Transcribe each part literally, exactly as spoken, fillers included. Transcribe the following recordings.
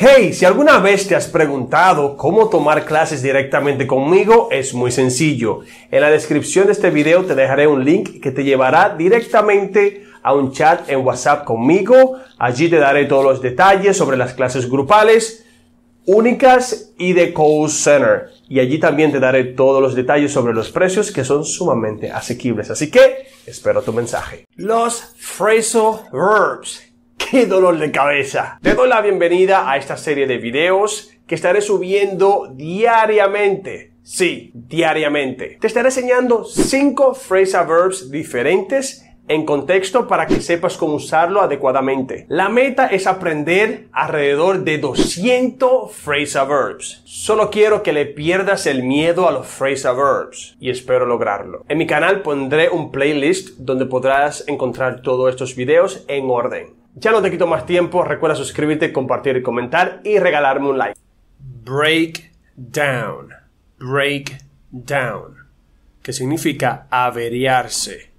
Hey, si alguna vez te has preguntado cómo tomar clases directamente conmigo, es muy sencillo. En la descripción de este video te dejaré un link que te llevará directamente a un chat en WhatsApp conmigo. Allí te daré todos los detalles sobre las clases grupales, únicas y de call center. Y allí también te daré todos los detalles sobre los precios que son sumamente asequibles. Así que espero tu mensaje. Los phrasal verbs. ¡Qué dolor de cabeza! Te doy la bienvenida a esta serie de videos que estaré subiendo diariamente. Sí, diariamente. Te estaré enseñando cinco phrasal verbs diferentes en contexto para que sepas cómo usarlo adecuadamente. La meta es aprender alrededor de doscientos phrasal verbs. Solo quiero que le pierdas el miedo a los phrasal verbs y espero lograrlo. En mi canal pondré un playlist donde podrás encontrar todos estos videos en orden. Ya no te quito más tiempo, recuerda suscribirte, compartir, comentar y regalarme un like. Break down. Break down. Que significa averiarse.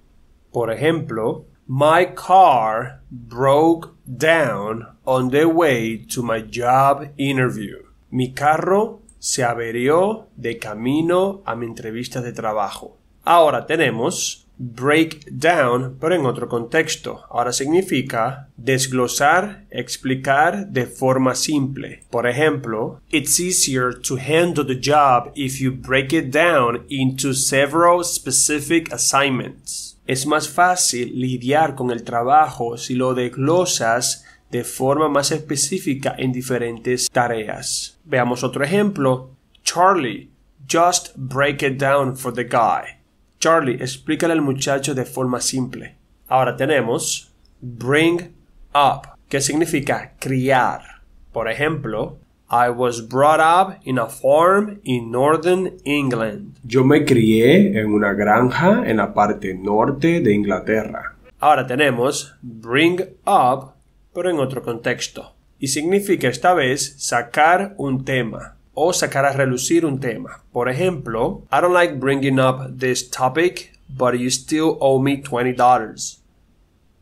Por ejemplo, my car broke down on the way to my job interview. Mi carro se averió de camino a mi entrevista de trabajo. Ahora tenemos break down, pero en otro contexto. Ahora significa desglosar, explicar de forma simple. Por ejemplo, it's easier to handle the job if you break it down into several specific assignments. Es más fácil lidiar con el trabajo si lo desglosas de forma más específica en diferentes tareas. Veamos otro ejemplo. Charlie, just break it down for the guy. Charlie, explícale al muchacho de forma simple. Ahora tenemos bring up, que significa criar. Por ejemplo, I was brought up in a farm in northern England. Yo me crié en una granja en la parte norte de Inglaterra. Ahora tenemos bring up, pero en otro contexto. Y significa esta vez sacar un tema o sacar a relucir un tema. Por ejemplo, I don't like bringing up this topic, but you still owe me twenty dollars.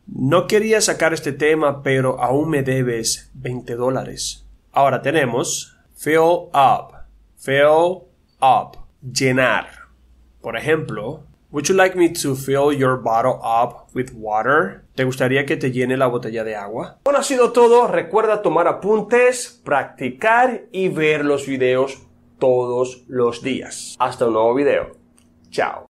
No quería sacar este tema, pero aún me debes veinte dólares. Ahora tenemos fill up. Fill up. Llenar. Por ejemplo, would you like me to fill your bottle up with water? ¿Te gustaría que te llene la botella de agua? Bueno, ha sido todo. Recuerda tomar apuntes, practicar y ver los videos todos los días. Hasta un nuevo video. Chao.